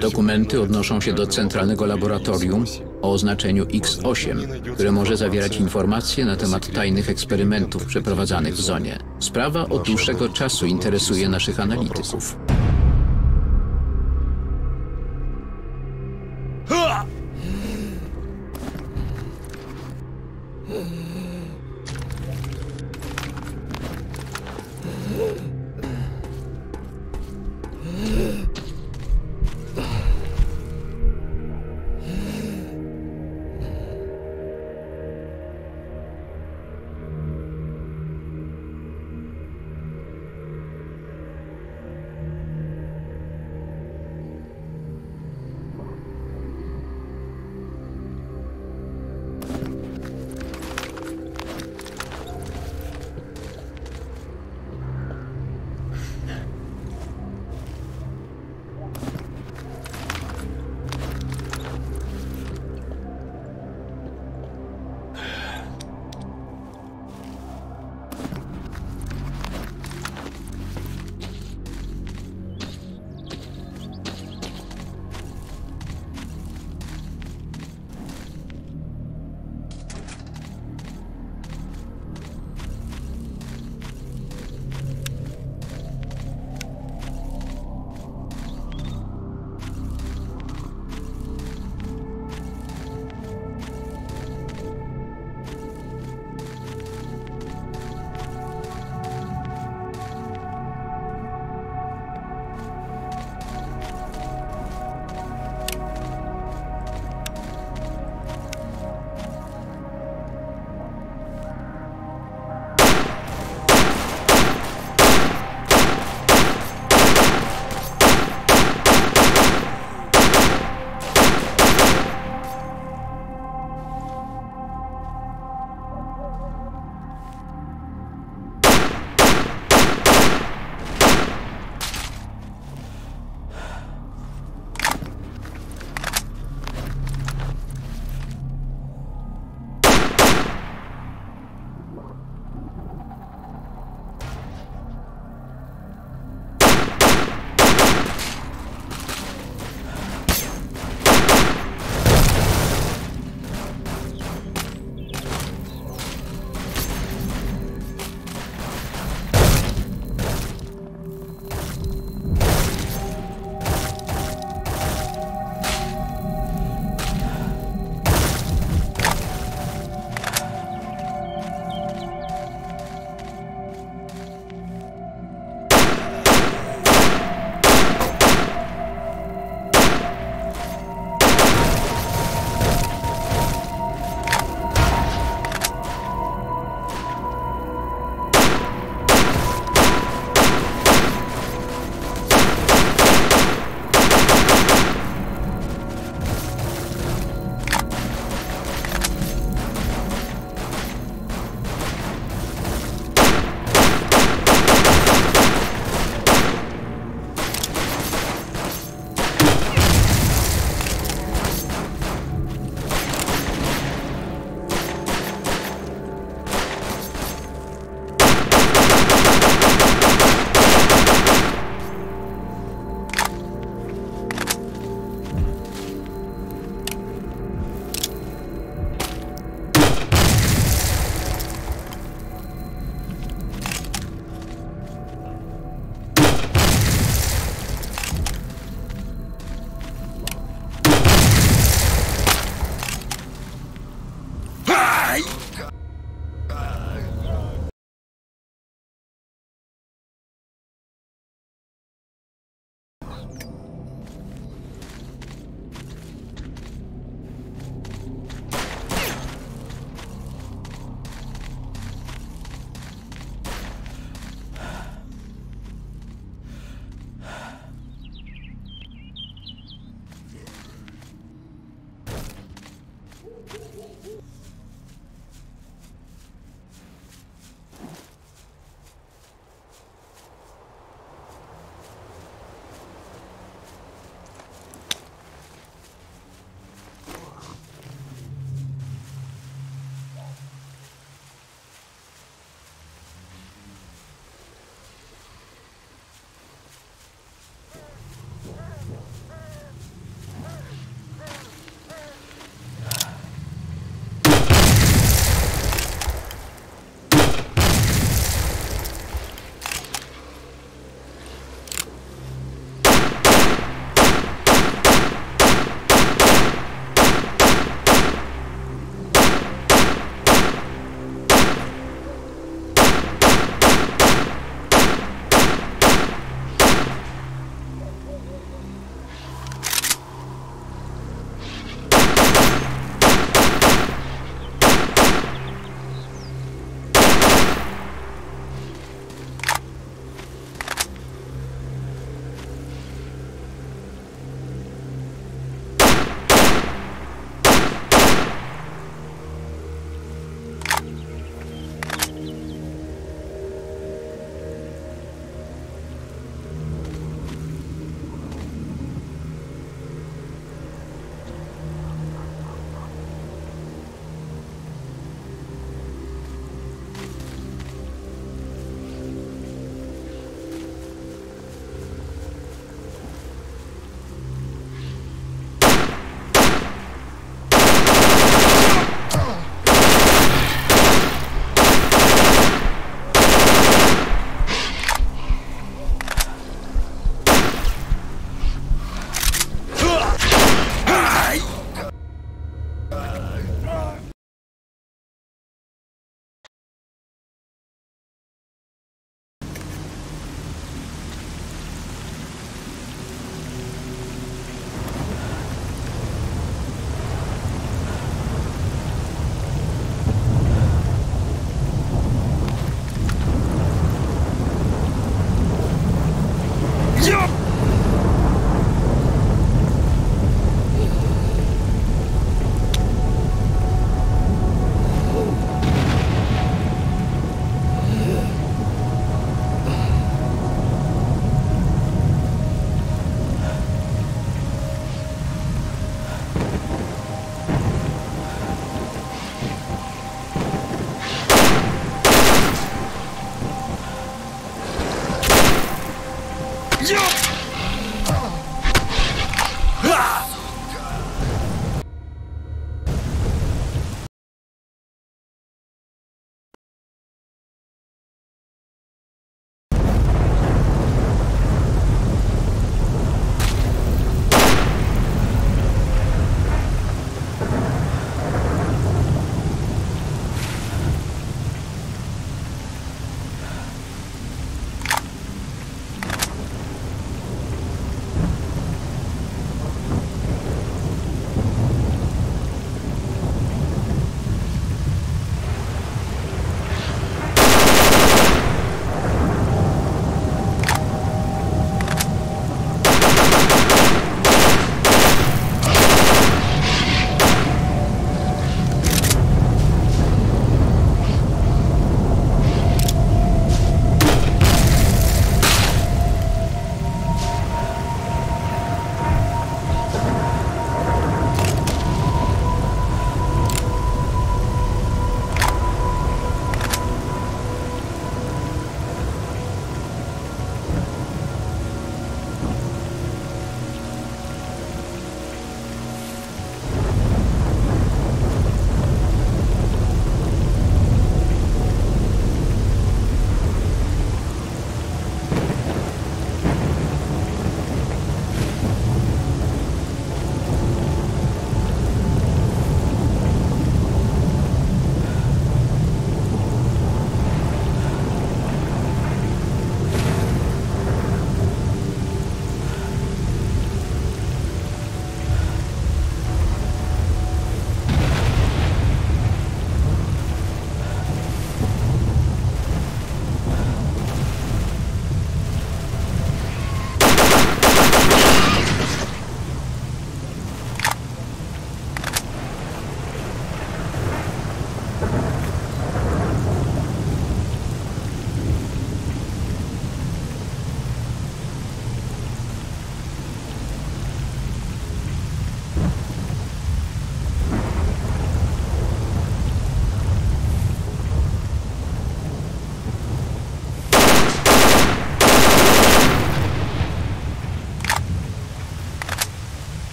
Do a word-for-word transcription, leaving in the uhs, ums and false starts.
Dokumenty odnoszą się do centralnego laboratorium o oznaczeniu X osiem, które może zawierać informacje na temat tajnych eksperymentów przeprowadzanych w zonie. Sprawa od dłuższego czasu interesuje naszych analityków.